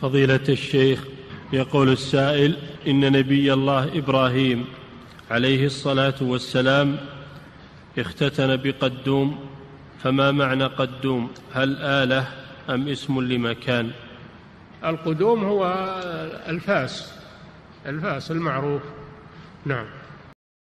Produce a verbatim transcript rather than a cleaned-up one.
فضيلة الشيخ، يقول السائل: إن نبي الله إبراهيم عليه الصلاة والسلام اختتن بقدوم، فما معنى قدوم؟ هل آلة أم اسم لمكان؟ القدوم هو الفاس الفاس المعروف. نعم.